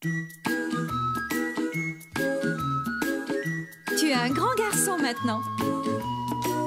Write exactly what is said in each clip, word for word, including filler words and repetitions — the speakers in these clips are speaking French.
Tu es un grand garçon maintenant.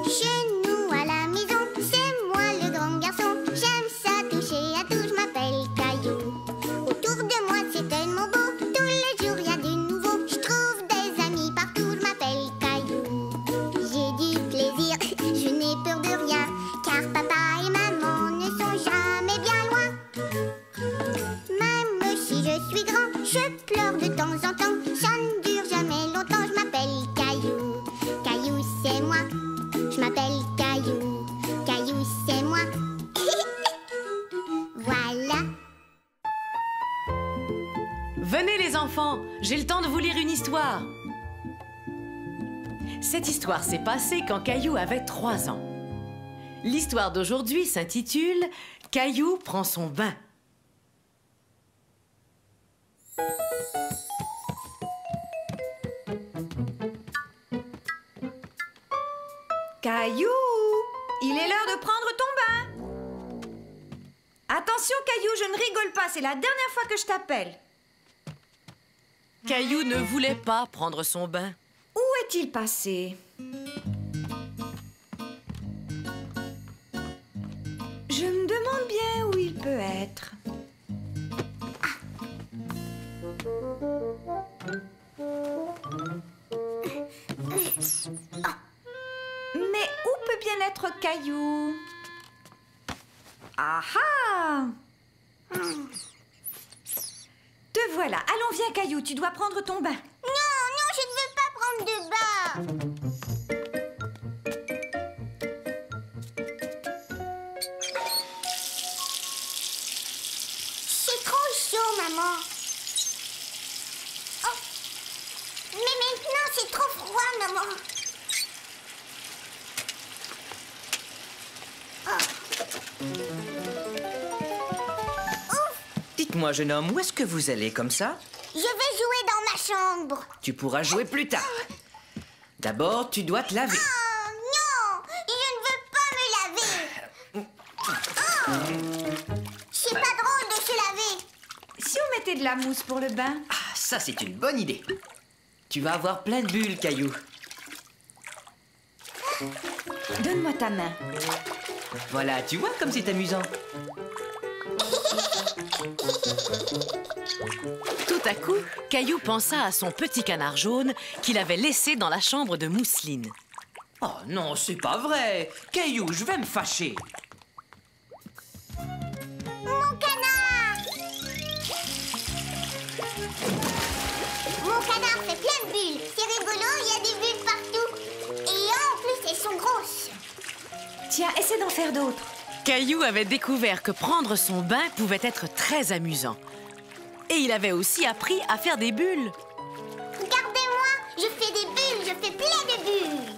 Chez nous, à la maison, c'est moi le grand garçon. J'aime ça toucher à tout, je m'appelle Caillou. Autour de moi, c'est tellement beau. Tous les jours, il y a du nouveau. Je trouve des amis partout, je m'appelle Caillou. J'ai du plaisir, je n'ai peur de rien, car papa et maman ne sont jamais bien loin. Même si je suis grand, je pleure de temps en temps. Ça ne dure jamais longtemps, je m'appelle Caillou. Caillou, c'est moi. Je m'appelle Caillou, Caillou c'est moi. Voilà. Venez les enfants, j'ai le temps de vous lire une histoire. Cette histoire s'est passée quand Caillou avait trois ans. L'histoire d'aujourd'hui s'intitule « Caillou prend son bain ». Caillou, il est l'heure de prendre ton bain. Attention Caillou, je ne rigole pas, c'est la dernière fois que je t'appelle. Caillou ne voulait pas prendre son bain. Où est-il passé? Je me demande bien où il peut être. Ah. Mais où peut bien être Caillou? Ah ah! Te voilà. Allons, viens Caillou, tu dois prendre ton bain. Non, non, je ne veux pas prendre de bain. C'est trop chaud, maman. Oh. Mais maintenant, c'est trop froid, maman. Dites-moi, jeune homme, où est-ce que vous allez comme ça? Je vais jouer dans ma chambre. Tu pourras jouer plus tard. D'abord, tu dois te laver. Oh, non! Je ne veux pas me laver. Oh, c'est pas drôle de se laver. Si on mettait de la mousse pour le bain? Ah, ça, c'est une bonne idée. Tu vas avoir plein de bulles, Caillou. Donne-moi ta main. Voilà, tu vois comme c'est amusant. Tout à coup, Caillou pensa à son petit canard jaune qu'il avait laissé dans la chambre de Mousseline. Oh non, c'est pas vrai! Caillou, je vais me fâcher! Mon canard! Mon canard fait plein de bulles. C'est rigolo, il y a des bulles partout. Et en plus, elles sont grosses. Tiens, essaie d'en faire d'autres. Caillou avait découvert que prendre son bain pouvait être très amusant. Et il avait aussi appris à faire des bulles. Regardez-moi, je fais des bulles, je fais plein de bulles.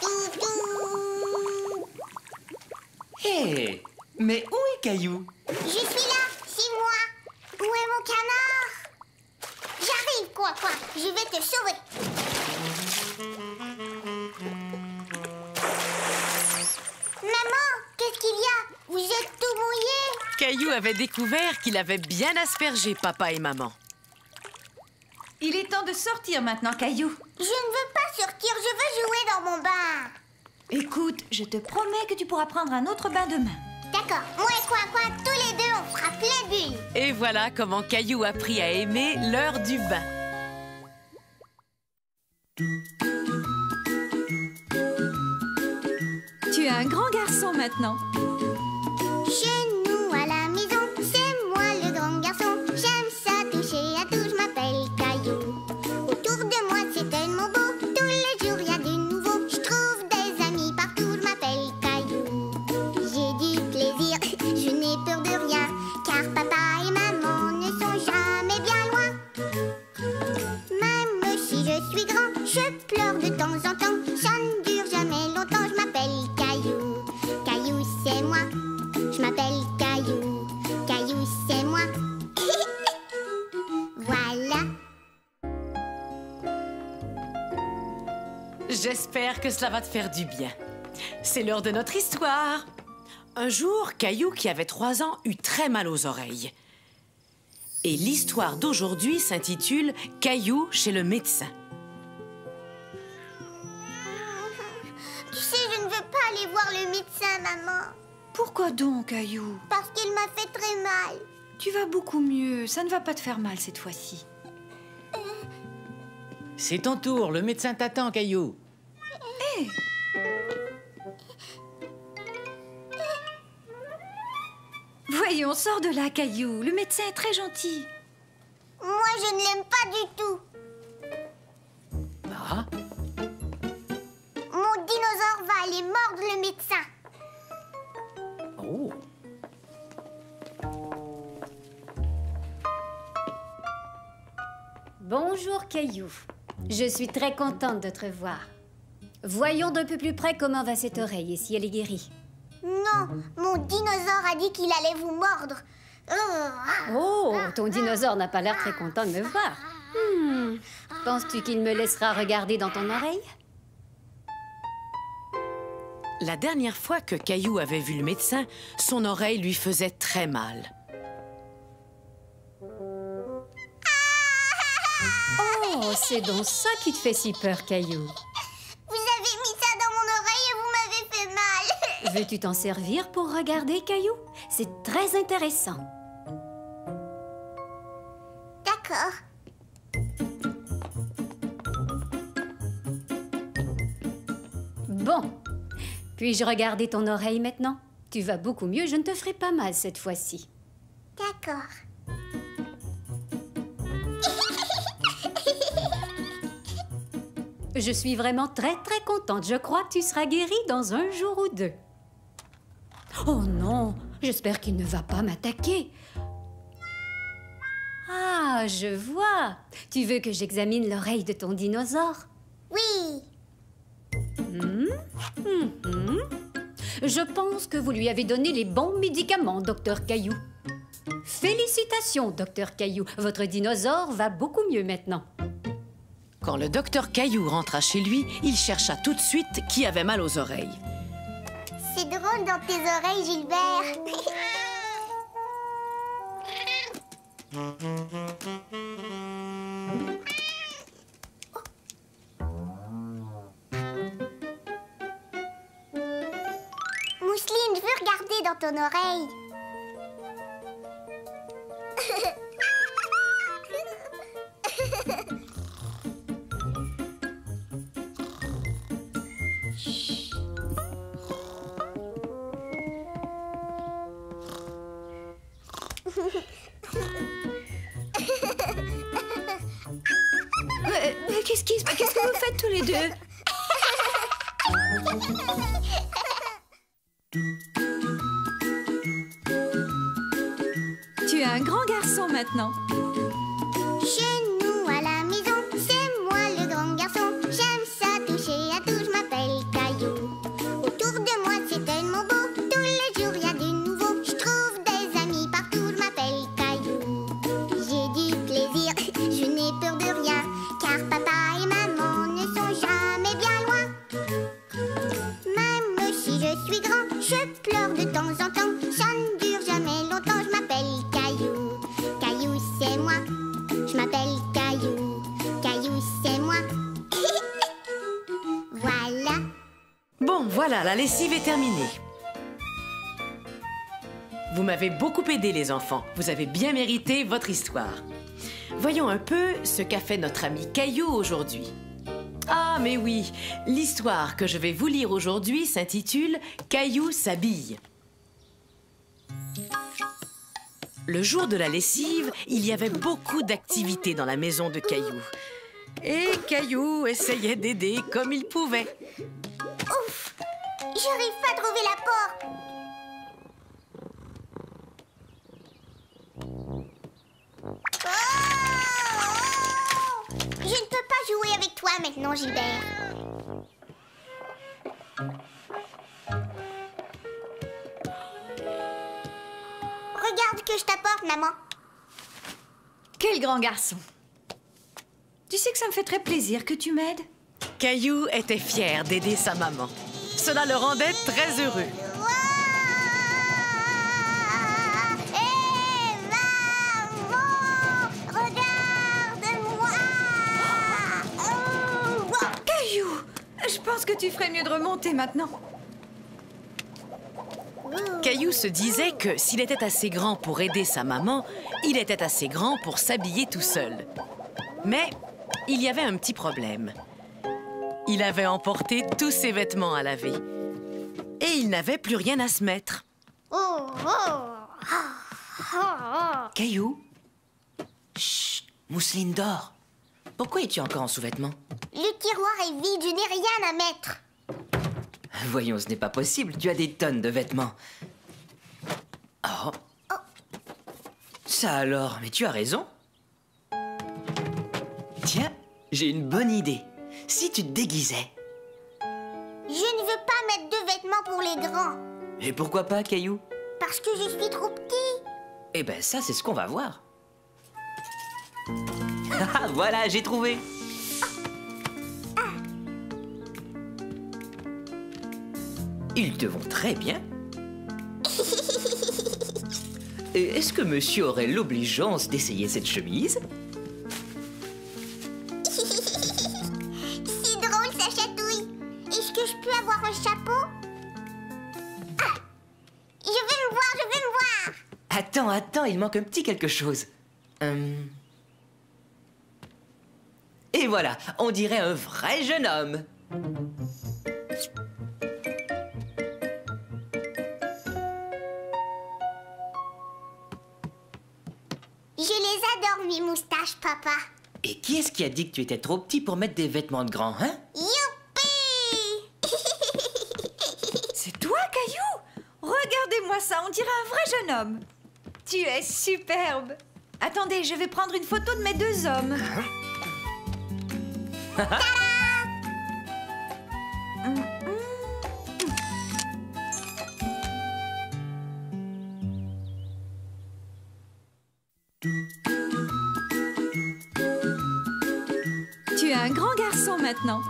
Doudou. Hé, hey, mais où est Caillou? Je suis là, c'est moi. Où est mon canard? J'arrive, quoi, quoi, je vais te sauver. Vous êtes tout mouillés. Caillou avait découvert qu'il avait bien aspergé papa et maman. Il est temps de sortir maintenant, Caillou. Je ne veux pas sortir, je veux jouer dans mon bain. Écoute, je te promets que tu pourras prendre un autre bain demain. D'accord, moi et quoi, quoi, tous les deux, on fera plein de bulles. Et voilà comment Caillou a appris à aimer l'heure du bain. Tu es un grand garçon maintenant. Chez nous, à la maison, c'est moi le grand garçon. J'aime ça toucher à tout, je m'appelle Caillou. Autour de moi, c'est tellement beau. Tous les jours, il y a du nouveau. Je trouve des amis partout, je m'appelle Caillou. J'ai du plaisir, je n'ai peur de rien, car papa et maman ne sont jamais bien loin. Même si je suis grand, je pleure de temps en temps. Ça ne dure jamais longtemps, je m'appelle Caillou. Caillou, c'est moi. Je m'appelle Caillou, Caillou c'est moi. Voilà. J'espère que cela va te faire du bien. C'est l'heure de notre histoire. Un jour, Caillou, qui avait trois ans, eut très mal aux oreilles. et l'histoire d'aujourd'hui s'intitule « Caillou chez le médecin ». Tu sais, je ne veux pas aller voir le médecin, maman. Pourquoi donc, Caillou? Parce qu'il m'a fait très mal. Tu vas beaucoup mieux, ça ne va pas te faire mal cette fois-ci. C'est ton tour, le médecin t'attend, Caillou. Hé hey. Voyons, sors de là, Caillou. Le médecin est très gentil. Moi, je ne l'aime pas du tout. Ah? Mon dinosaure va aller mordre le médecin. Oh. Bonjour, Caillou. Je suis très contente de te revoir. Voyons d'un peu plus près comment va cette oreille et si elle est guérie. Non, mon dinosaure a dit qu'il allait vous mordre. Oh, ton dinosaure n'a pas l'air très content de me voir. Hmm. Penses-tu qu'il me laissera regarder dans ton oreille? La dernière fois que Caillou avait vu le médecin, son oreille lui faisait très mal. Oh, c'est donc ça qui te fait si peur, Caillou. Veux-tu t'en servir pour regarder, Caillou? C'est très intéressant. D'accord. Bon. Puis-je regarder ton oreille maintenant? Tu vas beaucoup mieux, je ne te ferai pas mal cette fois-ci. D'accord. Je suis vraiment très, très contente. Je crois que tu seras guérie dans un jour ou deux. Oh non, j'espère qu'il ne va pas m'attaquer. Ah, je vois. Tu veux que j'examine l'oreille de ton dinosaure? Oui. Mmh, mmh, mmh. Je pense que vous lui avez donné les bons médicaments, docteur Caillou. Félicitations, docteur Caillou. Votre dinosaure va beaucoup mieux maintenant. Quand le docteur Caillou rentra chez lui, il chercha tout de suite qui avait mal aux oreilles. C'est drôle dans tes oreilles, Gilbert. Mousseline, je veux regarder dans ton oreille. Qu'est-ce qui se passe? Qu'est-ce que vous faites tous les deux? Tu es un grand garçon maintenant. Chez nous, à la maison, c'est moi le grand garçon. J'aime ça toucher à tout, je m'appelle Caillou. Autour de moi, c'est tellement beau. Tous les jours, il y a du nouveau. Je trouve des amis partout, je m'appelle Caillou. J'ai du plaisir, je n'ai peur de rien. Car papa et maman ne sont jamais bien loin. Même si je suis grand, je pleure de temps en temps. Ça ne dure jamais longtemps, je m'appelle Caillou. Caillou, c'est moi. Je m'appelle Caillou. Caillou, c'est moi. Voilà. Bon, voilà, la lessive est terminée. Vous m'avez beaucoup aidé, les enfants. Vous avez bien mérité votre histoire. Voyons un peu ce qu'a fait notre ami Caillou aujourd'hui. Ah, mais oui, l'histoire que je vais vous lire aujourd'hui s'intitule « Caillou s'habille ». Le jour de la lessive, il y avait beaucoup d'activités dans la maison de Caillou. Et Caillou essayait d'aider comme il pouvait. Ouf! J'arrive pas à trouver la porte! Je ne peux pas jouer avec toi maintenant, Gilbert. Regarde que je t'apporte, maman. Quel grand garçon. Tu sais que ça me fait très plaisir que tu m'aides. Caillou était fier d'aider sa maman. Cela le rendait très heureux. Wow! Hey, maman! que tu ferais mieux de remonter maintenant. Caillou se disait que s'il était assez grand pour aider sa maman, il était assez grand pour s'habiller tout seul. Mais il y avait un petit problème. Il avait emporté tous ses vêtements à laver. Et il n'avait plus rien à se mettre. Caillou? Chut! Mousseline dort. Pourquoi es-tu encore en sous-vêtements? Le tiroir est vide, je n'ai rien à mettre. Voyons, ce n'est pas possible, tu as des tonnes de vêtements. Oh, oh. Ça alors, mais tu as raison. Tiens, j'ai une bonne idée. Si tu te déguisais... Je ne veux pas mettre de vêtements pour les grands. Et pourquoi pas, Caillou? Parce que je suis trop petit. Eh ben ça, c'est ce qu'on va voir. Ah, voilà, j'ai trouvé. Ah. Ils te vont très bien. Et est-ce que monsieur aurait l'obligeance d'essayer cette chemise? C'est drôle, ça chatouille. Est-ce que je peux avoir un chapeau? Ah. Je veux me voir, je veux me voir. Attends, attends, il manque un petit quelque chose. Hum... Et voilà, on dirait un vrai jeune homme. Je les adore, mes moustaches, papa. Et qui est-ce qui a dit que tu étais trop petit pour mettre des vêtements de grand, hein? Youpi! C'est toi, Caillou? Regardez-moi ça, on dirait un vrai jeune homme. Tu es superbe. Attendez, je vais prendre une photo de mes deux hommes. Hein? Tu es un grand garçon maintenant.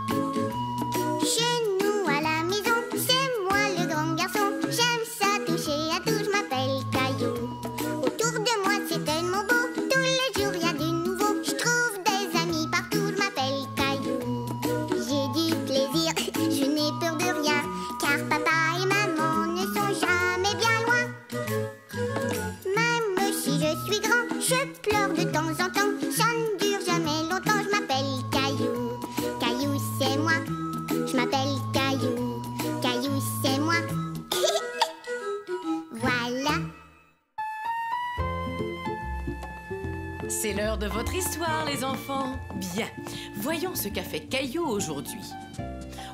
Chez nous à la maison, c'est moi le grand garçon. J'aime ça toucher à tout, je m'appelle Caillou. Autour de moi c'est tellement beau, tous les jours il y a du nouveau. Je trouve des amis partout, je m'appelle Caillou. J'ai du plaisir, je n'ai peur de rien, car papa et maman ne sont jamais bien loin. Même si je suis grand, je pleure de temps en temps, ça ne dure jamais longtemps, je m'appelle Caillou. Caillou, c'est moi, je m'appelle Caillou. Caillou, c'est moi. Voilà. C'est l'heure de votre histoire, les enfants. Bien, voyons ce qu'a fait Caillou aujourd'hui.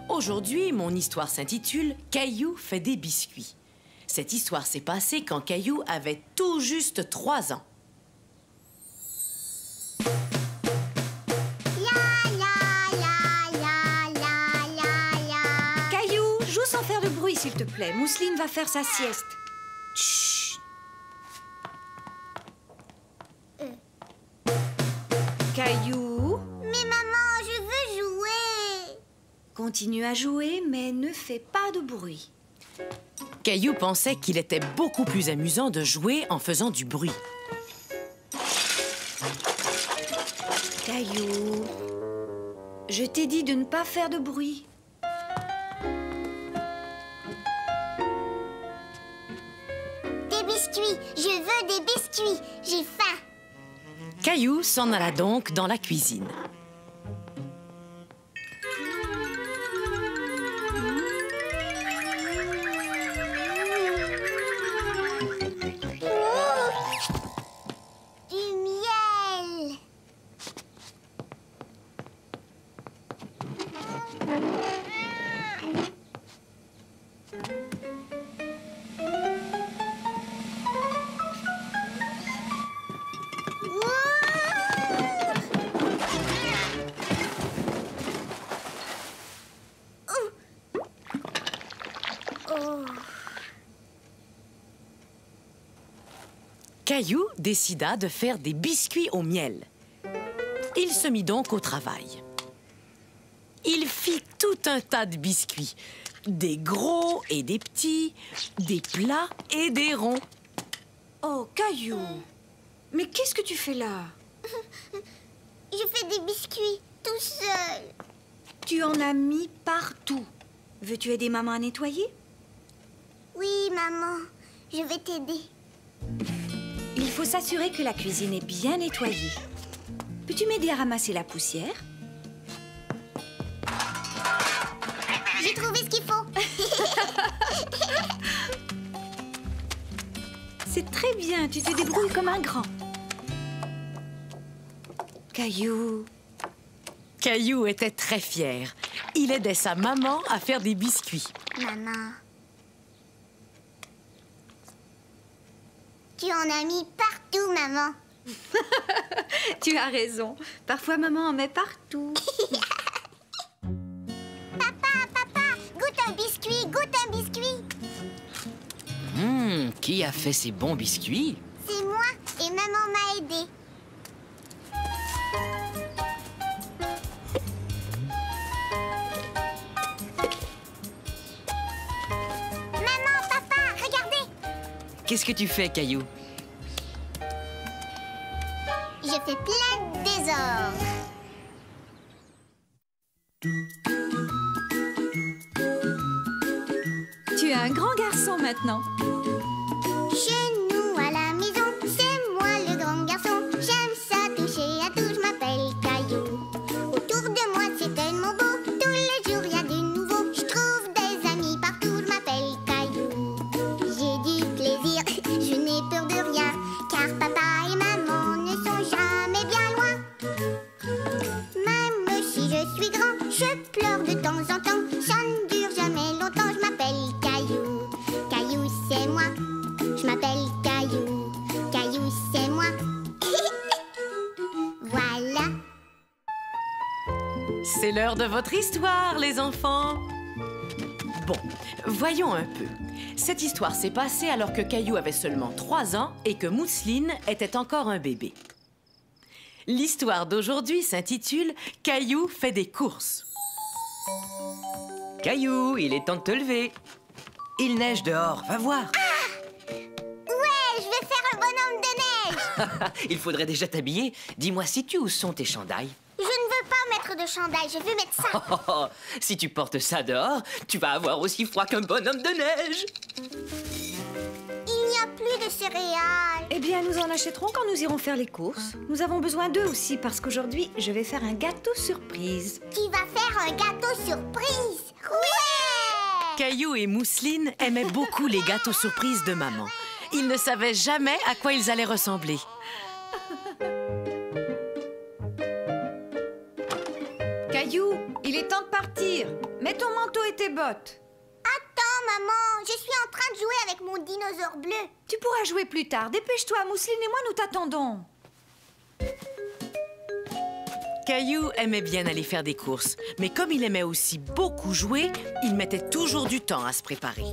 Aujourd'hui, mon histoire s'intitule « Caillou fait des biscuits ». Cette histoire s'est passée quand Caillou avait tout juste trois ans. La, la, la, la, la, la, la. Caillou, joue sans faire de bruit, s'il te plaît. Mousseline va faire sa sieste. Chut. Caillou? Mais maman, je veux jouer. Continue à jouer, mais ne fais pas de bruit. Caillou pensait qu'il était beaucoup plus amusant de jouer en faisant du bruit. Caillou, je t'ai dit de ne pas faire de bruit. Des biscuits, je veux des biscuits, j'ai faim. Caillou s'en alla donc dans la cuisine. Mmh. Du miel. Caillou décida de faire des biscuits au miel. Il se mit donc au travail. Il fit tout un tas de biscuits, des gros et des petits, des plats et des ronds. Oh, Caillou, mais qu'est-ce que tu fais là? Je fais des biscuits tout seul. Tu en as mis partout. Veux-tu aider maman à nettoyer? Oui, maman, je vais t'aider. Il faut s'assurer que la cuisine est bien nettoyée. Peux-tu m'aider à ramasser la poussière? J'ai trouvé ce qu'il faut. C'est très bien, tu te débrouilles comme un grand. Caillou. Caillou était très fier. Il aidait sa maman à faire des biscuits. Maman, tu en as mis partout, maman. Tu as raison. Parfois, maman en met partout. Papa, papa, goûte un biscuit, goûte un biscuit. Mmh, qui a fait ces bons biscuits? C'est moi et maman m'a aidée. Maman, papa, regardez. Qu'est-ce que tu fais, Caillou? Je fais plein de désordres. Tu es un grand garçon maintenant. C'est l'heure de votre histoire, les enfants. Bon, voyons un peu. Cette histoire s'est passée alors que Caillou avait seulement trois ans et que Mousseline était encore un bébé. L'histoire d'aujourd'hui s'intitule « Caillou fait des courses ». Caillou, il est temps de te lever. Il neige dehors, va voir. Ah! Ouais, je vais faire un bonhomme de neige. Il faudrait déjà t'habiller. Dis-moi, sais-tu où sont tes chandails? De chandail, je veux mettre ça. Oh, oh, oh. Si tu portes ça dehors, tu vas avoir aussi froid qu'un bonhomme de neige. Il n'y a plus de céréales. Eh bien, nous en achèterons quand nous irons faire les courses. Nous avons besoin d'eux aussi parce qu'aujourd'hui, je vais faire un gâteau surprise. Tu vas faire un gâteau surprise? Ouais! Caillou et Mousseline aimaient beaucoup les gâteaux surprises de maman. Ils ne savaient jamais à quoi ils allaient ressembler. Caillou, il est temps de partir. Mets ton manteau et tes bottes. Attends, maman, je suis en train de jouer avec mon dinosaure bleu. Tu pourras jouer plus tard. Dépêche-toi, Mousseline et moi, nous t'attendons. Caillou aimait bien aller faire des courses, mais comme il aimait aussi beaucoup jouer, il mettait toujours du temps à se préparer.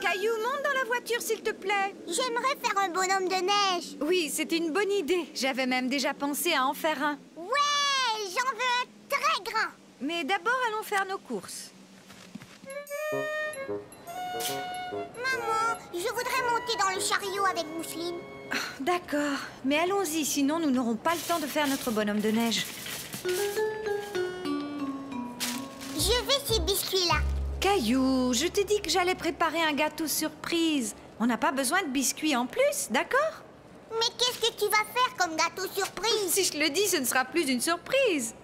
Caillou, monte dans la voiture, s'il te plaît. J'aimerais faire un bonhomme de neige. Oui, c'était une bonne idée. J'avais même déjà pensé à en faire un. J'en veux un très grand. Mais d'abord, allons faire nos courses. Maman, je voudrais monter dans le chariot avec Mousseline. Oh, d'accord, mais allons-y, sinon nous n'aurons pas le temps de faire notre bonhomme de neige. Je veux ces biscuits-là. Caillou, je t'ai dit que j'allais préparer un gâteau surprise. On n'a pas besoin de biscuits en plus, d'accord? Mais qu'est-ce que tu vas faire comme gâteau surprise? Si je le dis, ce ne sera plus une surprise.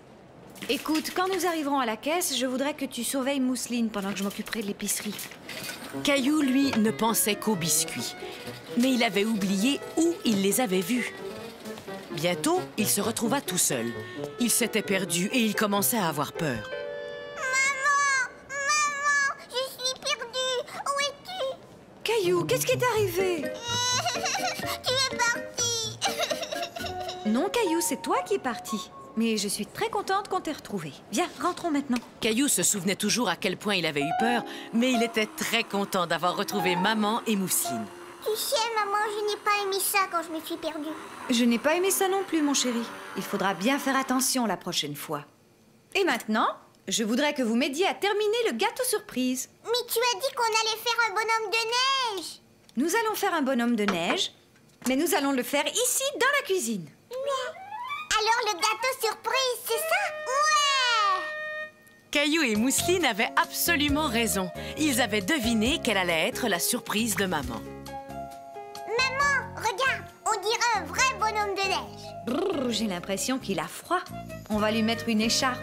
Écoute, quand nous arriverons à la caisse, je voudrais que tu surveilles Mousseline pendant que je m'occuperai de l'épicerie. Caillou, lui, ne pensait qu'aux biscuits. Mais il avait oublié où il les avait vus. Bientôt, il se retrouva tout seul. Il s'était perdu et il commençait à avoir peur. Maman! Maman! Je suis perdue! Où es-tu? Caillou, qu'est-ce qui est arrivé? Tu es parti. Non, Caillou, c'est toi qui es parti. Mais je suis très contente qu'on t'ait retrouvé. Viens, rentrons maintenant. Caillou se souvenait toujours à quel point il avait eu peur, mais il était très content d'avoir retrouvé maman et Mousseline. Tu sais, maman, je n'ai pas aimé ça quand je me suis perdue. Je n'ai pas aimé ça non plus, mon chéri. Il faudra bien faire attention la prochaine fois. Et maintenant, je voudrais que vous m'aidiez à terminer le gâteau surprise. Mais tu as dit qu'on allait faire un bonhomme de neige. Nous allons faire un bonhomme de neige, mais nous allons le faire ici, dans la cuisine. Mais alors le gâteau surprise, c'est ça? Ouais! Caillou et Mousseline avaient absolument raison. Ils avaient deviné quelle allait être la surprise de maman. Maman, regarde, on dirait un vrai bonhomme de neige. Brrr, j'ai l'impression qu'il a froid. On va lui mettre une écharpe.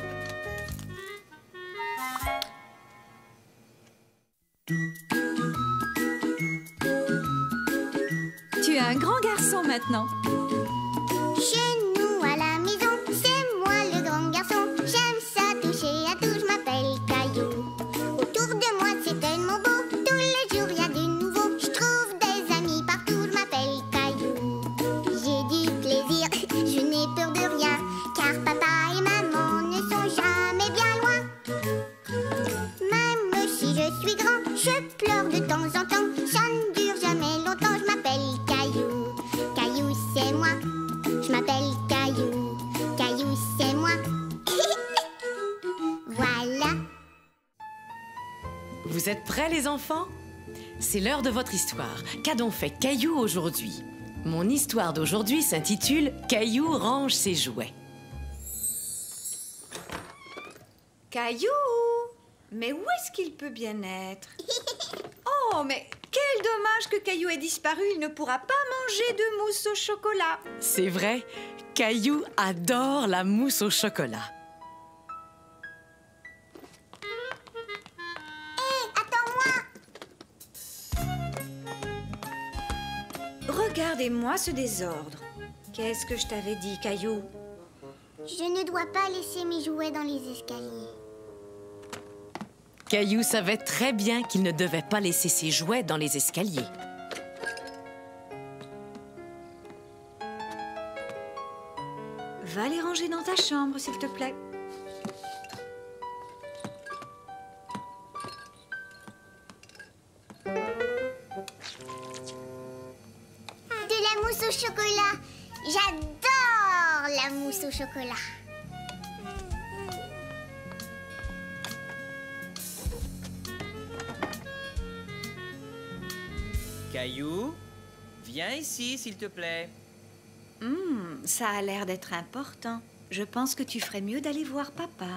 Tu es un grand garçon maintenant. Vous êtes prêts, les enfants? C'est l'heure de votre histoire. Qu'a donc fait Caillou aujourd'hui? Mon histoire d'aujourd'hui s'intitule « Caillou range ses jouets ». Caillou! Mais où est-ce qu'il peut bien être? Oh, mais quel dommage que Caillou ait disparu. Il ne pourra pas manger de mousse au chocolat. C'est vrai, Caillou adore la mousse au chocolat. Regardez-moi ce désordre. Qu'est-ce que je t'avais dit, Caillou? Je ne dois pas laisser mes jouets dans les escaliers. Caillou savait très bien qu'il ne devait pas laisser ses jouets dans les escaliers. Va les ranger dans ta chambre, s'il te plaît. Au chocolat. J'adore la mousse au chocolat. Caillou, viens ici, s'il te plaît. Mmh, ça a l'air d'être important. Je pense que tu ferais mieux d'aller voir papa.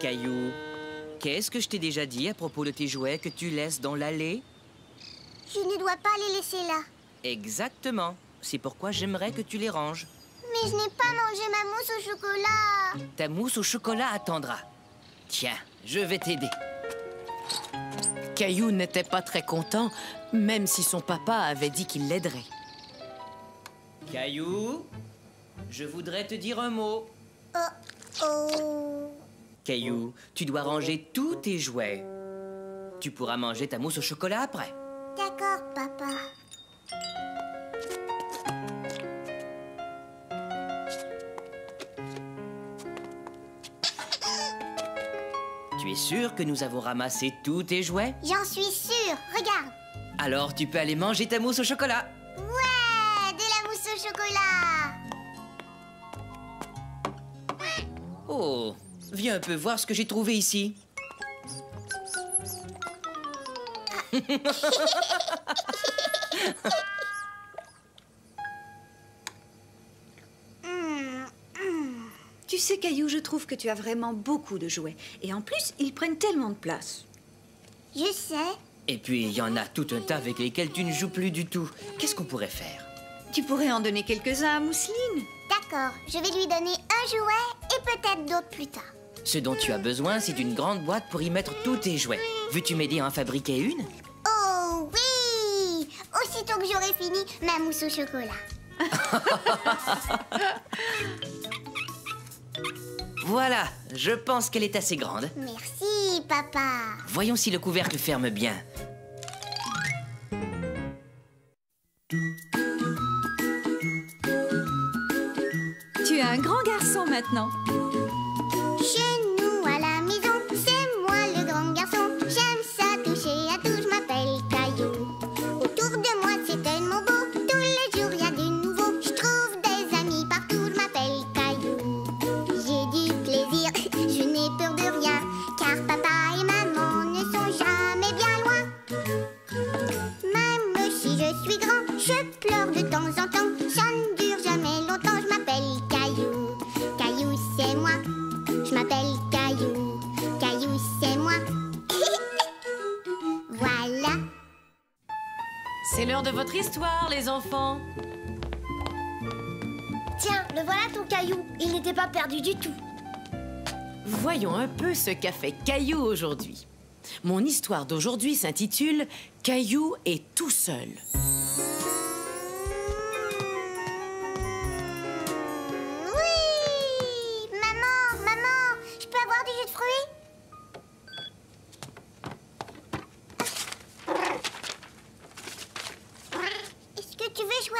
Caillou, qu'est-ce que je t'ai déjà dit à propos de tes jouets que tu laisses dans l'allée? Tu ne dois pas les laisser là. Exactement. C'est pourquoi j'aimerais que tu les ranges. Mais je n'ai pas mangé ma mousse au chocolat. Ta mousse au chocolat attendra. Tiens, je vais t'aider. Caillou n'était pas très content, même si son papa avait dit qu'il l'aiderait. Caillou, je voudrais te dire un mot. Oh, oh. Caillou, tu dois ranger tous tes jouets. Tu pourras manger ta mousse au chocolat après. D'accord, papa. Tu es sûr que nous avons ramassé tous tes jouets? J'en suis sûre, regarde. Alors tu peux aller manger ta mousse au chocolat. Ouais, de la mousse au chocolat. Oh, viens un peu voir ce que j'ai trouvé ici. Tu sais, Caillou, je trouve que tu as vraiment beaucoup de jouets. Et en plus, ils prennent tellement de place. Je sais. Et puis, il y en a tout un tas avec lesquels tu ne joues plus du tout. Qu'est-ce qu'on pourrait faire? Tu pourrais en donner quelques-uns à Mousseline. D'accord, je vais lui donner un jouet et peut-être d'autres plus tard. Ce dont tu as besoin, c'est d'une grande boîte pour y mettre tous tes jouets. Veux-tu m'aider à en fabriquer une? Oh oui! Aussitôt que j'aurai fini ma mousse au chocolat. Voilà, je pense qu'elle est assez grande. Merci, papa. Voyons si le couvercle ferme bien. Tu es un grand garçon maintenant. Je m'appelle C'est l'heure de votre histoire, les enfants. Tiens, le voilà ton Caillou. Il n'était pas perdu du tout. Voyons un peu ce qu'a fait Caillou aujourd'hui. Mon histoire d'aujourd'hui s'intitule « Caillou est tout seul ». Oui! Maman, maman, je peux avoir du jus de fruits?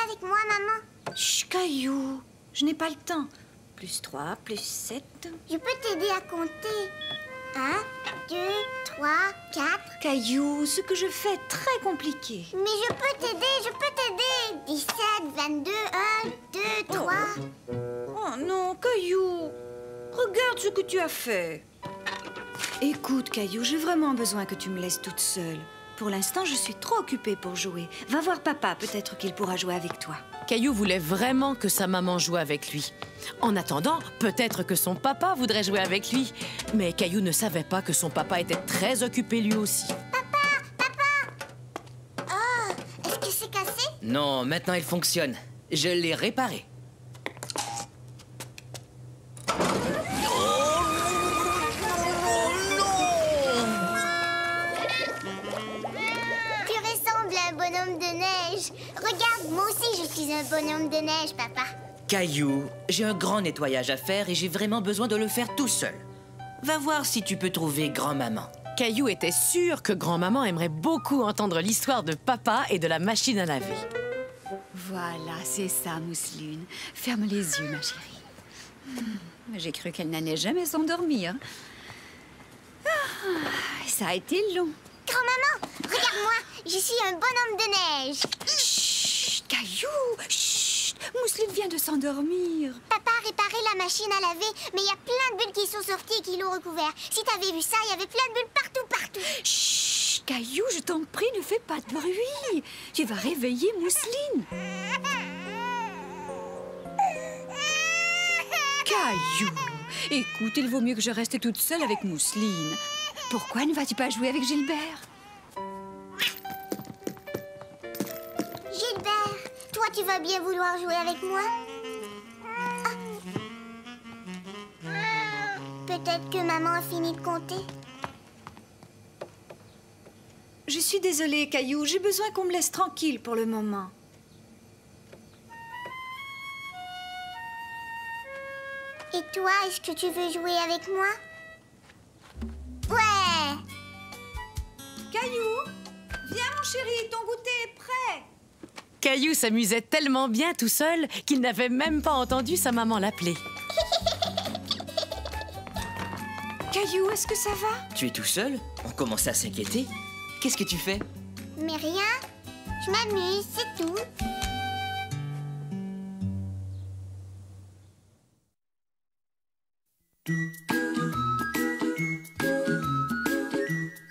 Avec moi, maman. Chut, Caillou, je n'ai pas le temps. Plus trois, plus sept... Je peux t'aider à compter. un, deux, trois, quatre... Caillou, ce que je fais est très compliqué. Mais je peux t'aider, je peux t'aider. dix-sept, vingt-deux, un, deux, trois... Oh, oh non, Caillou, regarde ce que tu as fait. Écoute, Caillou, j'ai vraiment besoin que tu me laisses toute seule. Pour l'instant, je suis trop occupée pour jouer. Va voir papa, peut-être qu'il pourra jouer avec toi. Caillou voulait vraiment que sa maman joue avec lui. En attendant, peut-être que son papa voudrait jouer avec lui. Mais Caillou ne savait pas que son papa était très occupé lui aussi. Papa! Papa! Oh! Est-ce que c'est cassé? Non, maintenant il fonctionne. Je l'ai réparé. Un bonhomme de neige, papa. Caillou, j'ai un grand nettoyage à faire et j'ai vraiment besoin de le faire tout seul. Va voir si tu peux trouver grand-maman. Caillou était sûr que grand-maman aimerait beaucoup entendre l'histoire de papa et de la machine à laver. Voilà, c'est ça, Mousseline. Ferme les yeux, ma chérie. Mmh, j'ai cru qu'elle n'allait jamais s'endormir. Ah, ça a été long. Grand-maman, regarde-moi, je suis un bonhomme de neige. Caillou! Chut! Mousseline vient de s'endormir. Papa a réparé la machine à laver, mais il y a plein de bulles qui sont sorties et qui l'ont recouvert. Si t'avais vu ça, il y avait plein de bulles partout, partout. Chut! Caillou, je t'en prie, ne fais pas de bruit. Tu vas réveiller Mousseline. Caillou! Écoute, il vaut mieux que je reste toute seule avec Mousseline. Pourquoi ne vas-tu pas jouer avec Gilbert? Toi, tu vas bien vouloir jouer avec moi? Oh. Peut-être que maman a fini de compter. Je suis désolée, Caillou. J'ai besoin qu'on me laisse tranquille pour le moment. Et toi, est-ce que tu veux jouer avec moi? Ouais! Caillou, viens, mon chéri, ton goûter est prêt! Caillou s'amusait tellement bien tout seul qu'il n'avait même pas entendu sa maman l'appeler. Caillou, est-ce que ça va? Tu es tout seul? On commence à s'inquiéter. Qu'est-ce que tu fais? Mais rien. Je m'amuse, c'est tout.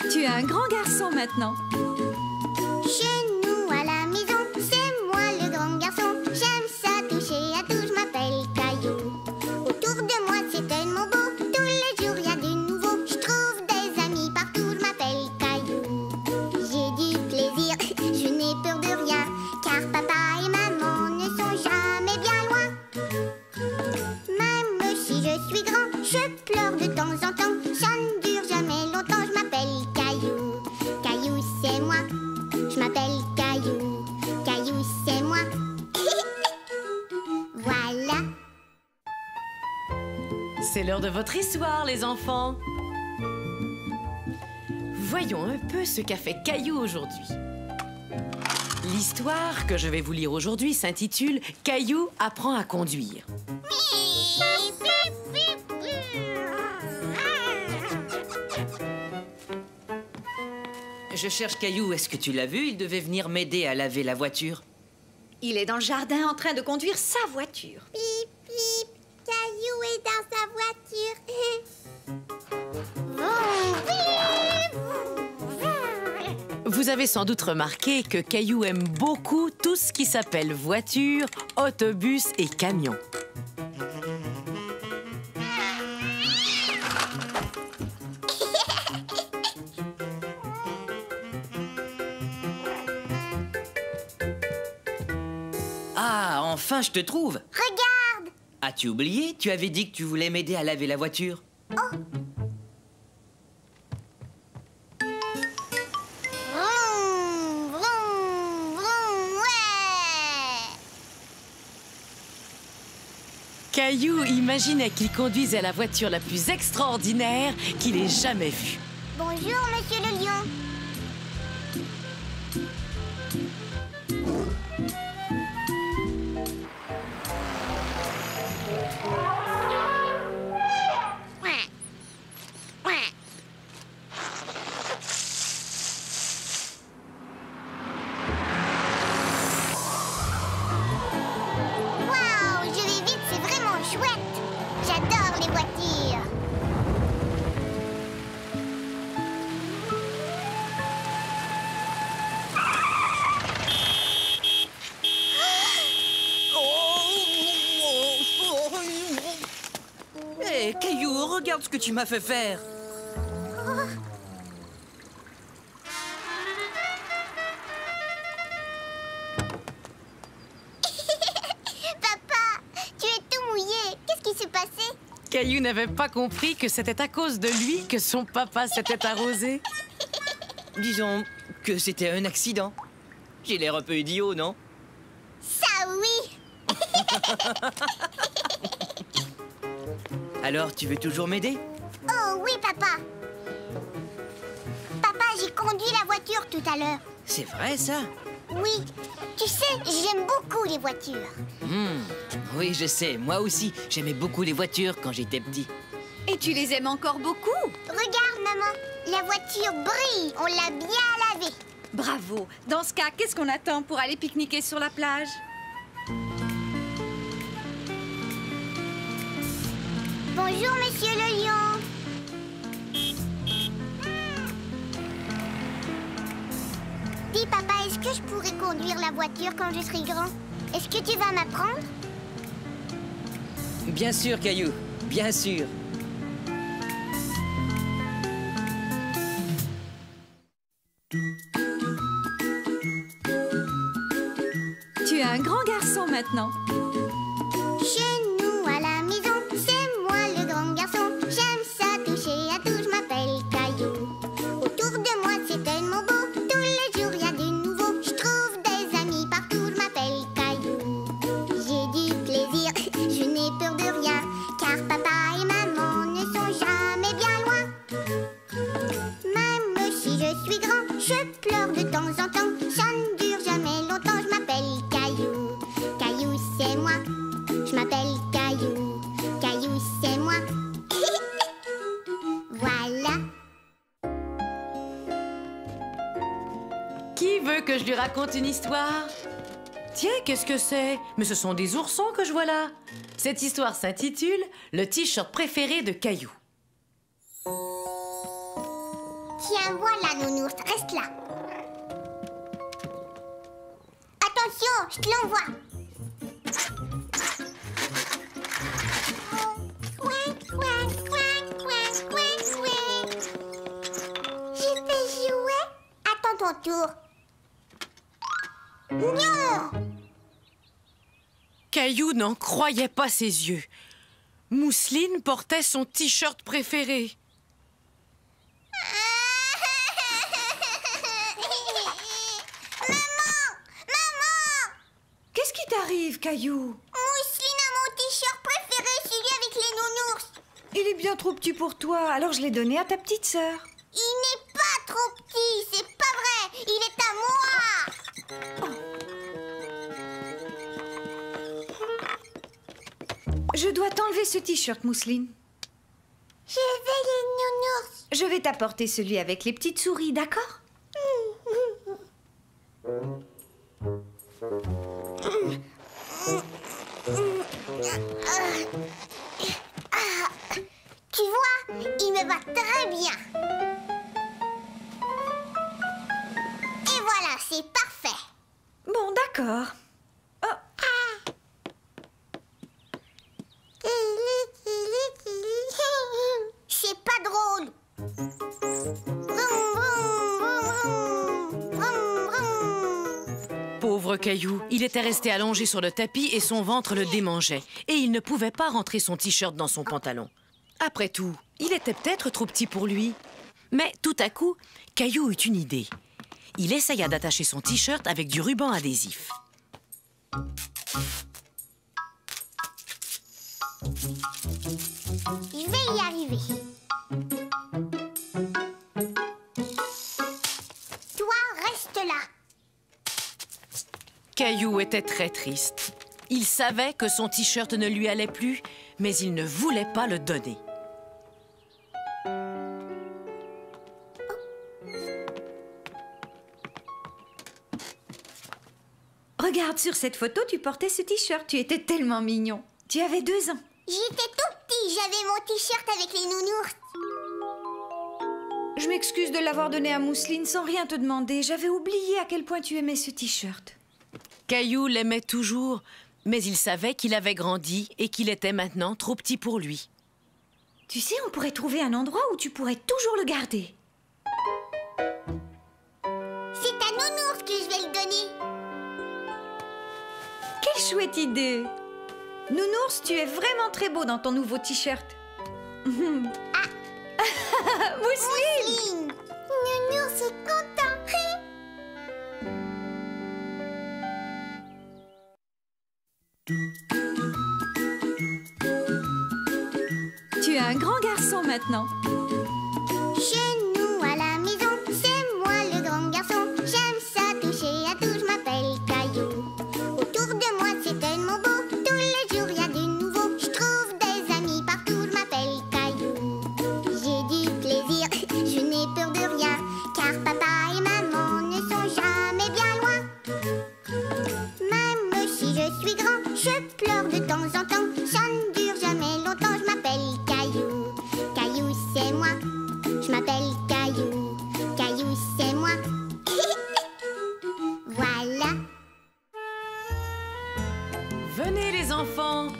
Tu es un grand garçon maintenant. C'est l'heure de votre histoire, les enfants. Voyons un peu ce qu'a fait Caillou aujourd'hui. L'histoire que je vais vous lire aujourd'hui s'intitule « Caillou apprend à conduire ». Je cherche Caillou. Est-ce que tu l'as vu? Il devait venir m'aider à laver la voiture. Il est dans le jardin en train de conduire sa voiture. Pip, pip. Caillou est dans sa voiture. Vous avez sans doute remarqué que Caillou aime beaucoup tout ce qui s'appelle voiture, autobus et camion. Enfin, je te trouve. Regarde. As-tu oublié? Tu avais dit que tu voulais m'aider à laver la voiture. Oh. Vroom, vroom, vroom, ouais. Caillou imaginait qu'il conduisait la voiture la plus extraordinaire qu'il ait jamais vue. Bonjour, Monsieur le Lion. Ce que tu m'as fait faire. Oh. Papa, tu es tout mouillé. Qu'est-ce qui s'est passé? Caillou n'avait pas compris que c'était à cause de lui que son papa s'était arrosé. Disons que c'était un accident. J'ai l'air un peu idiot, non? Ça oui. Alors, tu veux toujours m'aider? Oh oui, papa. Papa, j'ai conduit la voiture tout à l'heure. C'est vrai, ça? Oui. Tu sais, j'aime beaucoup les voitures. Mmh. Oui, je sais. Moi aussi, j'aimais beaucoup les voitures quand j'étais petit. Et tu les aimes encore beaucoup? Regarde, maman. La voiture brille. On l'a bien lavée. Bravo. Dans ce cas, qu'est-ce qu'on attend pour aller pique-niquer sur la plage? Bonjour, Monsieur le Lion. Dis, papa, est-ce que je pourrais conduire la voiture quand je serai grand? Est-ce que tu vas m'apprendre? Bien sûr, Caillou, bien sûr. Tu es un grand garçon maintenant. Raconte une histoire. Tiens, qu'est-ce que c'est? Mais ce sont des oursons que je vois là. Cette histoire s'intitule « Le t-shirt préféré de Caillou ». Tiens, voilà, nounours, reste là. Attention, je te l'envoie. Je peux jouer? Attends ton tour. Non! Caillou n'en croyait pas ses yeux. Mousseline portait son t-shirt préféré. Maman! Maman! Qu'est-ce qui t'arrive, Caillou? Mousseline a mon t-shirt préféré, celui avec les nounours. Il est bien trop petit pour toi, alors je l'ai donné à ta petite sœur. Il n'est pas trop petit, c'est pas vrai. Il est à moi. Oh. Je dois t'enlever ce t-shirt, Mousseline. Je vais les nounours. Je vais t'apporter celui avec les petites souris, d'accord? Tu vois, il me va très bien. Et voilà, c'est parfait. Bon, d'accord. Oh. Ah. C'est pas drôle. pauvre Caillou. Il était resté allongé sur le tapis et son ventre le démangeait. Et il ne pouvait pas rentrer son t-shirt dans son pantalon. Après tout, il était peut-être trop petit pour lui. Mais tout à coup, Caillou eut une idée. Il essaya d'attacher son t-shirt avec du ruban adhésif. Il va y arriver. Toi, reste là. Caillou était très triste. Il savait que son t-shirt ne lui allait plus, mais il ne voulait pas le donner. Regarde, sur cette photo, tu portais ce t-shirt. Tu étais tellement mignon. Tu avais deux ans. J'étais tout petit. J'avais mon t-shirt avec les nounours. Je m'excuse de l'avoir donné à Mousseline sans rien te demander. J'avais oublié à quel point tu aimais ce t-shirt. Caillou l'aimait toujours, mais il savait qu'il avait grandi et qu'il était maintenant trop petit pour lui. Tu sais, on pourrait trouver un endroit où tu pourrais toujours le garder. C'est à nounours que je vais le donner. Quelle chouette idée! Nounours, tu es vraiment très beau dans ton nouveau t-shirt. Ah. Mousseline! Nounours est content. Tu es un grand garçon maintenant.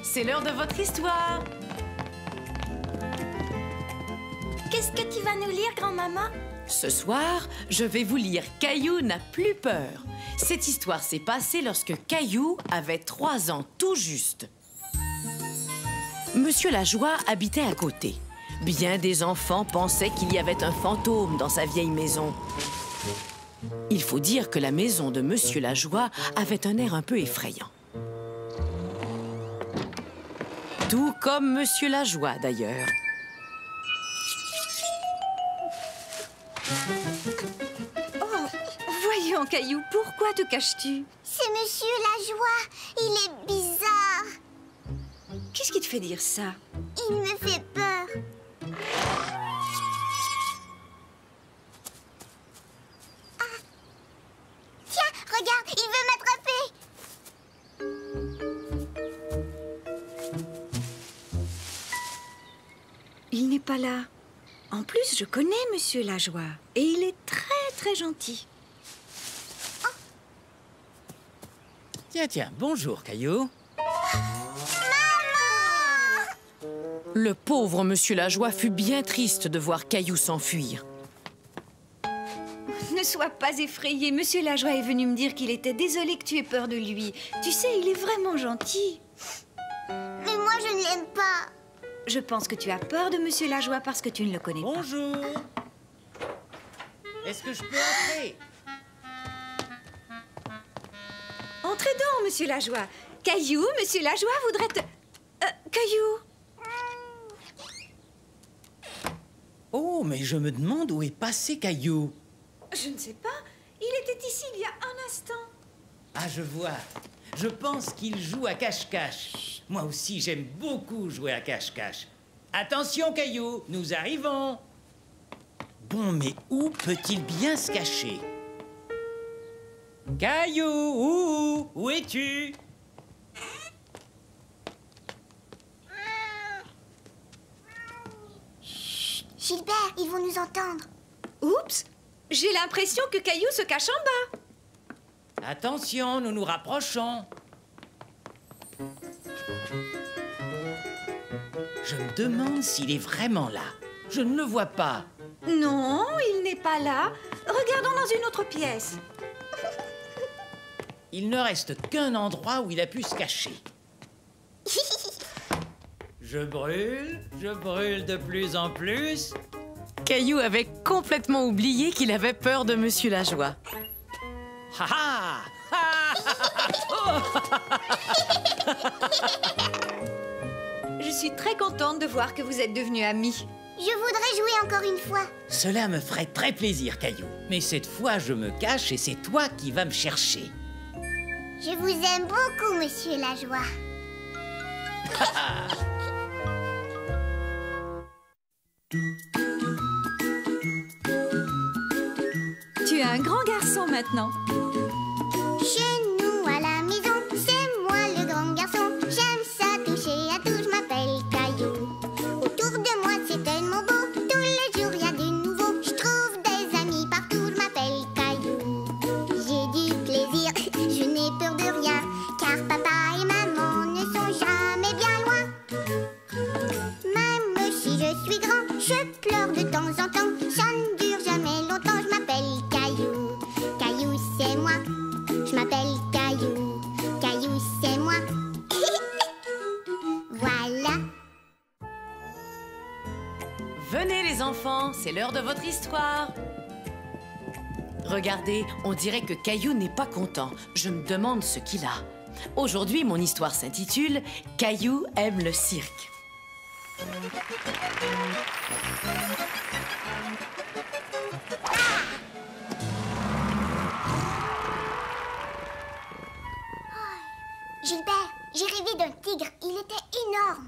C'est l'heure de votre histoire. Qu'est-ce que tu vas nous lire, grand-maman? Ce soir, je vais vous lire « Caillou n'a plus peur ». Cette histoire s'est passée lorsque Caillou avait trois ans tout juste. Monsieur Lajoie habitait à côté. Bien des enfants pensaient qu'il y avait un fantôme dans sa vieille maison. Il faut dire que la maison de Monsieur Lajoie avait un air un peu effrayant. Tout comme Monsieur Lajoie, d'ailleurs. Oh, voyons, Caillou, pourquoi te caches-tu? C'est Monsieur Lajoie, il est bizarre. Qu'est-ce qui te fait dire ça? Il me fait peur. Ah. Tiens, regarde, il veut m'attraper. Il n'est pas là. En plus, je connais Monsieur Lajoie et il est très, très gentil. Oh. Tiens, tiens, bonjour, Caillou. Maman! Le pauvre Monsieur Lajoie fut bien triste de voir Caillou s'enfuir. Ne sois pas effrayé. Monsieur Lajoie est venu me dire qu'il était désolé que tu aies peur de lui. Tu sais, il est vraiment gentil. Mais moi, je ne l'aime pas. Je pense que tu as peur de Monsieur Lajoie parce que tu ne le connais pas. Bonjour. Est-ce que je peux entrer? Entrez donc, Monsieur Lajoie. Caillou, Monsieur Lajoie voudrait te... Euh, Caillou. Oh, mais je me demande où est passé Caillou. Je ne sais pas. Il était ici il y a un instant. Ah, je vois. Je pense qu'il joue à cache-cache. Moi aussi, j'aime beaucoup jouer à cache-cache. Attention, Caillou, nous arrivons. Bon, mais où peut-il bien se cacher? Caillou, où, où es-tu? Chut, Gilbert, ils vont nous entendre. Oups, j'ai l'impression que Caillou se cache en bas. Attention, nous nous rapprochons. Je me demande s'il est vraiment là. Je ne le vois pas. Non, il n'est pas là. Regardons dans une autre pièce. il ne reste qu'un endroit où il a pu se cacher. Je brûle, je brûle de plus en plus. Caillou avait complètement oublié qu'il avait peur de Monsieur Lajoie. Ha ha! Je suis très contente de voir que vous êtes devenus amis. Je voudrais jouer encore une fois. Cela me ferait très plaisir, Caillou. Mais cette fois, je me cache et c'est toi qui vas me chercher. Je vous aime beaucoup, Monsieur Lajoie. Tu es un grand garçon maintenant. C'est l'heure de votre histoire. Regardez, on dirait que Caillou n'est pas content. Je me demande ce qu'il a. Aujourd'hui, mon histoire s'intitule « Caillou aime le cirque ». Ah ! Gilbert, j'ai rêvé d'un tigre. Il était énorme.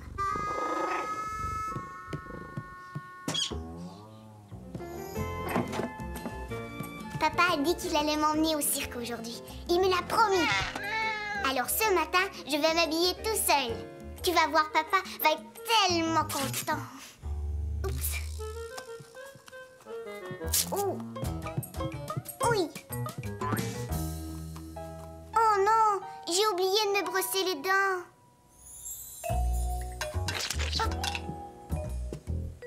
Papa a dit qu'il allait m'emmener au cirque aujourd'hui. Il me l'a promis. Alors ce matin, je vais m'habiller tout seul. Tu vas voir, papa va être tellement content. Oups. Oh. Oui. Oh non, j'ai oublié de me brosser les dents. Oh.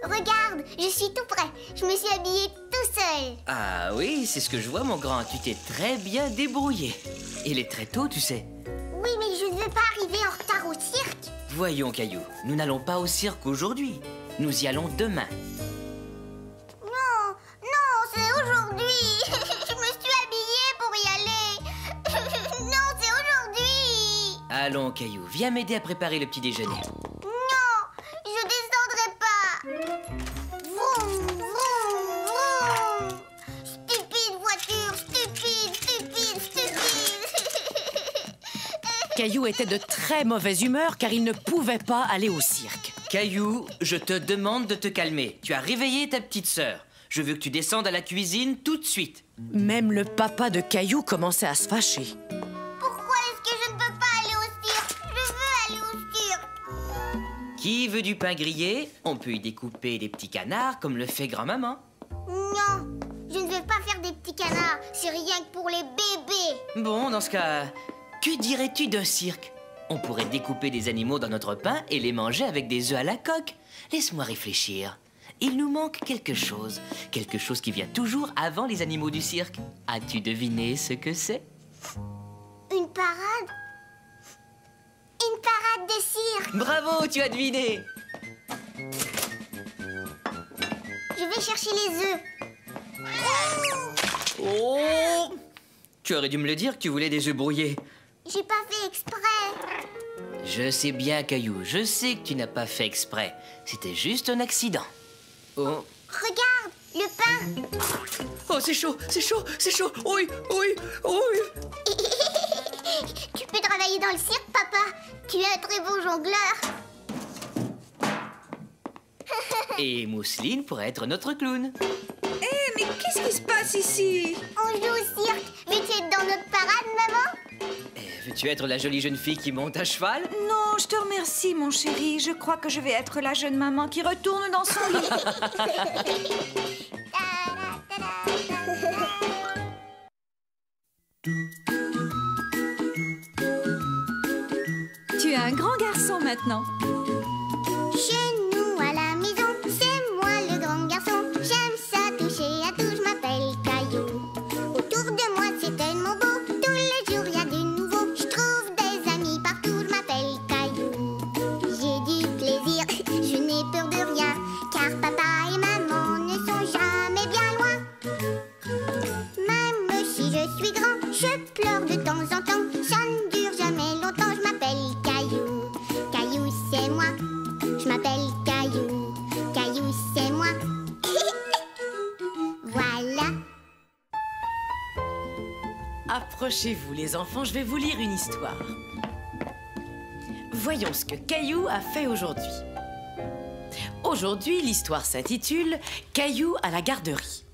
Regarde, je suis tout prêt. Je me suis habillée tout seul. Ah oui, c'est ce que je vois, mon grand. Tu t'es très bien débrouillé. Il est très tôt, tu sais. Oui, mais je ne veux pas arriver en retard au cirque. Voyons, Caillou, nous n'allons pas au cirque aujourd'hui. Nous y allons demain. Non, non, c'est aujourd'hui. Je me suis habillée pour y aller. Non, c'est aujourd'hui. Allons, Caillou, viens m'aider à préparer le petit déjeuner. Caillou était de très mauvaise humeur car il ne pouvait pas aller au cirque. Caillou, je te demande de te calmer. Tu as réveillé ta petite sœur. Je veux que tu descendes à la cuisine tout de suite. Même le papa de Caillou commençait à se fâcher. Pourquoi est-ce que je ne peux pas aller au cirque? Je veux aller au cirque. Qui veut du pain grillé? On peut y découper des petits canards comme le fait grand-maman. Non, je ne veux pas faire des petits canards. C'est rien que pour les bébés. Bon, dans ce cas... que dirais-tu d'un cirque? On pourrait découper des animaux dans notre pain et les manger avec des œufs à la coque. Laisse-moi réfléchir. Il nous manque quelque chose. Quelque chose qui vient toujours avant les animaux du cirque. As-tu deviné ce que c'est? Une parade? Une parade de cirque! Bravo, tu as deviné! Je vais chercher les œufs. Oh! Tu aurais dû me le dire que tu voulais des œufs brouillés. J'ai pas fait exprès. Je sais bien, Caillou, je sais que tu n'as pas fait exprès. C'était juste un accident. Oh. Regarde, le pain. Oh, c'est chaud, c'est chaud, c'est chaud. Oui, oui, oui. Tu peux travailler dans le cirque, papa. Tu es un très beau jongleur. Et Mousseline pourrait être notre clown. Hé, hey, mais qu'est-ce qui se passe ici? On joue au cirque. Veux-tu être dans notre parade, maman? Veux-tu être la jolie jeune fille qui monte à cheval? Non, je te remercie, mon chéri. Je crois que je vais être la jeune maman qui retourne dans son lit. Tu es un grand garçon maintenant. J'aime ça toucher à tout, je m'appelle Caillou. Autour de moi, c'est tellement beau. Tous les jours, il y a du nouveau. Accrochez-vous, les enfants, je vais vous lire une histoire. Voyons ce que Caillou a fait aujourd'hui. Aujourd'hui, l'histoire s'intitule « Caillou à la garderie ».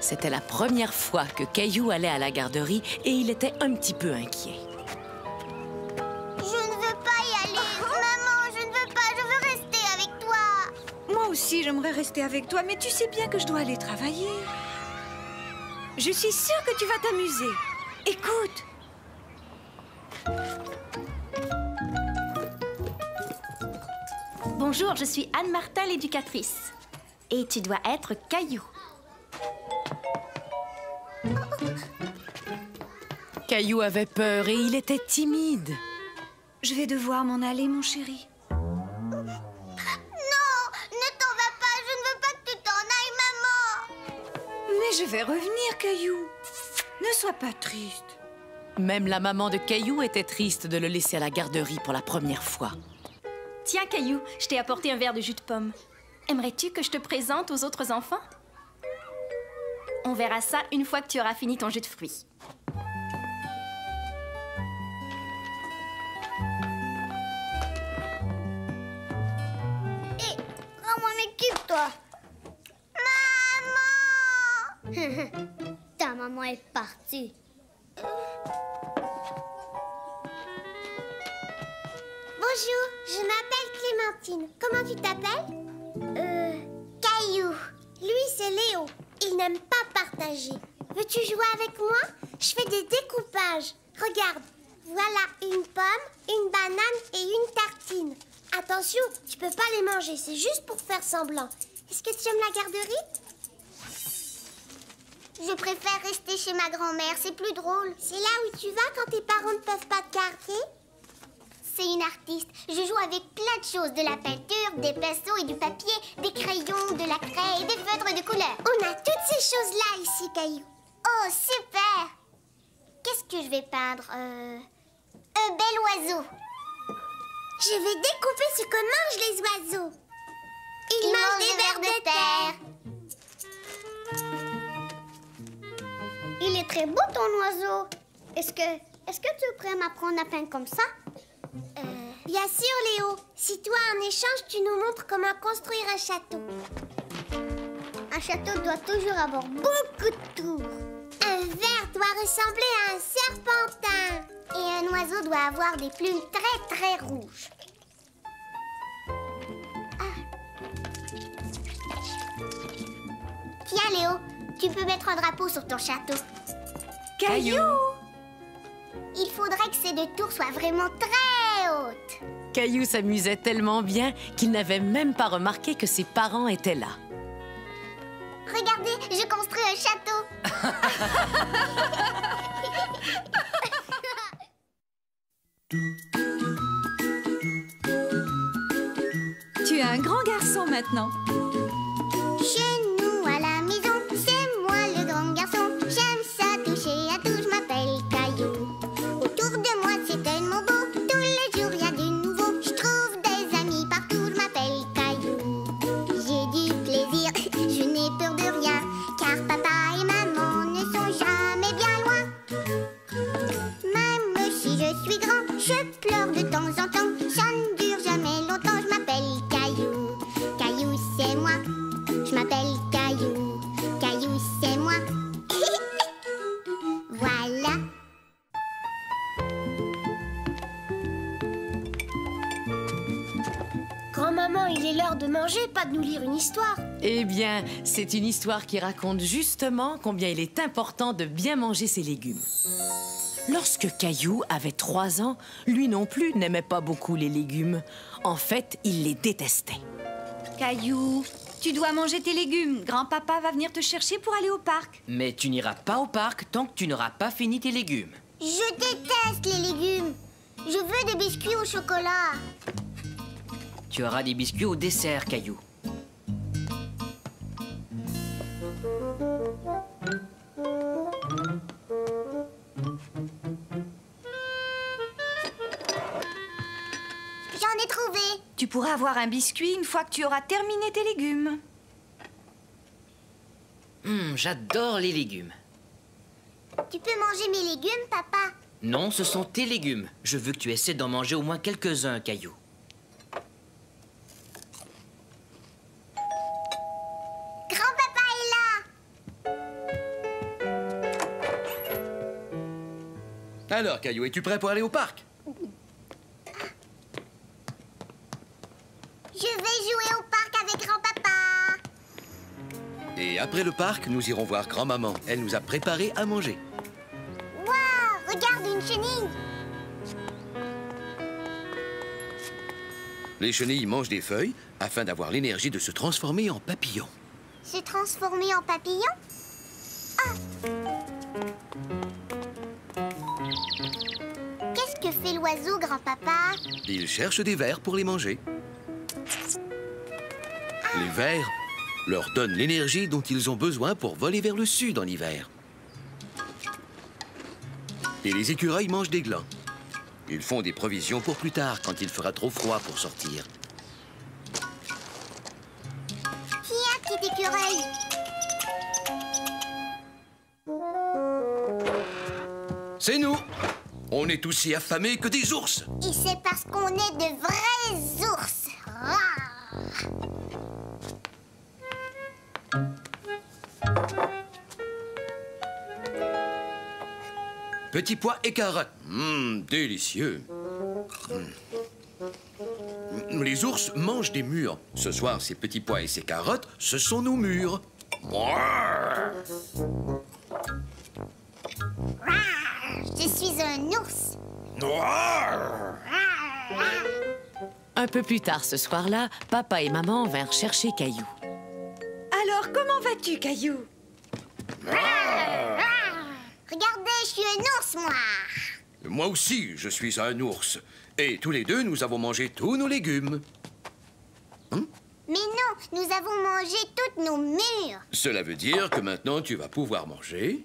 C'était la première fois que Caillou allait à la garderie et il était un petit peu inquiet. Je ne veux pas y aller. Maman, je ne veux pas. Je veux rester avec toi. Moi aussi, j'aimerais rester avec toi, mais tu sais bien que je dois aller travailler. Je suis sûre que tu vas t'amuser. Écoute. Bonjour, je suis Anne-Martin, l'éducatrice. Et tu dois être Caillou. Caillou avait peur et il était timide. Je vais devoir m'en aller, mon chéri. Non, ne t'en vas pas, je ne veux pas que tu t'en ailles, maman. Mais je vais revenir, Caillou. Ne sois pas triste. Même la maman de Caillou était triste de le laisser à la garderie pour la première fois. Tiens, Caillou, je t'ai apporté un verre de jus de pomme. Aimerais-tu que je te présente aux autres enfants? On verra ça une fois que tu auras fini ton jus de fruits. Hé, rends-moi mes cubes, toi. Maman! Ta maman est partie. Bonjour, je m'appelle Clémentine. Comment tu t'appelles? Euh... Caillou. Lui, c'est Léo. Il n'aime pas partager. Veux-tu jouer avec moi? Je fais des découpages. Regarde, voilà une pomme, une banane et une tartine. Attention, tu peux pas les manger, c'est juste pour faire semblant. Est-ce que tu aimes la garderie? Je préfère rester chez ma grand-mère, c'est plus drôle. C'est là où tu vas quand tes parents ne peuvent pas te garder? C'est une artiste. Je joue avec plein de choses, de la peinture, des pinceaux et du papier, des crayons, de la craie et des feutres de couleur. On a toutes ces choses-là ici, Caillou. Oh, super! Qu'est-ce que je vais peindre? Euh... Un bel oiseau. Je vais découper ce que mangent les oiseaux. Ils, Ils mangent, mangent des, des vers de, de terre. terre. Il est très beau, ton oiseau. Est-ce que... Est-ce que tu pourrais m'apprendre à peindre comme ça? Euh... Bien sûr, Léo. Si toi, en échange, tu nous montres comment construire un château. Un château doit toujours avoir beaucoup de tours. Un ver doit ressembler à un serpentin. Et un oiseau doit avoir des plumes très, très rouges. Ah. Tiens, Léo, tu peux mettre un drapeau sur ton château. Caillou! Il faudrait que ces deux tours soient vraiment très hautes. Caillou s'amusait tellement bien qu'il n'avait même pas remarqué que ses parents étaient là. Regardez, je construis un château. Tu es un grand garçon maintenant. Chez nous, à la maison, c'est moi le grand garçon. J'aime ça toucher à tout, je m'appelle Caillou. Autour de moi, c'est tellement beau. Tous les jours, il y a du nouveau. Je trouve des amis partout. Je m'appelle Caillou. J'ai du plaisir, je n'ai peur de rien, car papa et maman ne sont jamais bien loin. Même si je suis grand, je pleure de temps en temps. Ça ne dure jamais longtemps. Je m'appelle Caillou. Caillou, c'est moi. Je m'appelle Caillou. Caillou, c'est moi. Voilà. Grand-maman, il est l'heure de manger, pas de nous lire une histoire. Eh bien, c'est une histoire qui raconte justement combien il est important de bien manger ses légumes. Lorsque Caillou avait trois ans, lui non plus n'aimait pas beaucoup les légumes. En fait, il les détestait. Caillou, tu dois manger tes légumes. Grand-papa va venir te chercher pour aller au parc. Mais tu n'iras pas au parc tant que tu n'auras pas fini tes légumes. Je déteste les légumes. Je veux des biscuits au chocolat. Tu auras des biscuits au dessert, Caillou. J'en ai trouvé. Tu pourras avoir un biscuit une fois que tu auras terminé tes légumes. Mmh, j'adore les légumes. Tu peux manger mes légumes, papa? Non, ce sont tes légumes. Je veux que tu essaies d'en manger au moins quelques-uns, Caillou. Alors, Caillou, es-tu prêt pour aller au parc? Je vais jouer au parc avec grand-papa. Et après le parc, nous irons voir grand-maman. Elle nous a préparé à manger. Waouh! Regarde, une chenille! Les chenilles mangent des feuilles afin d'avoir l'énergie de se transformer en papillon. Se transformer en papillon? Ah! Que fait l'oiseau, grand-papa? Il cherche des vers pour les manger. Ah. Les vers leur donnent l'énergie dont ils ont besoin pour voler vers le sud en hiver. Et les écureuils mangent des glands. Ils font des provisions pour plus tard, quand il fera trop froid pour sortir. Tiens, petit écureuil! C'est nous! On est aussi affamés que des ours. Et c'est parce qu'on est de vrais ours. Petits pois et carottes. Mmh, délicieux. Mmh. Les ours mangent des mûres. Ce soir, ces petits pois et ces carottes, ce sont nos mûres. Je suis un ours. Un peu plus tard ce soir-là, papa et maman vinrent chercher Caillou. Alors, comment vas-tu, Caillou? Regardez, je suis un ours, moi. Moi aussi, je suis un ours. Et tous les deux, nous avons mangé tous nos légumes. Hein? Mais non, nous avons mangé toutes nos mûres. Cela veut dire que maintenant, tu vas pouvoir manger...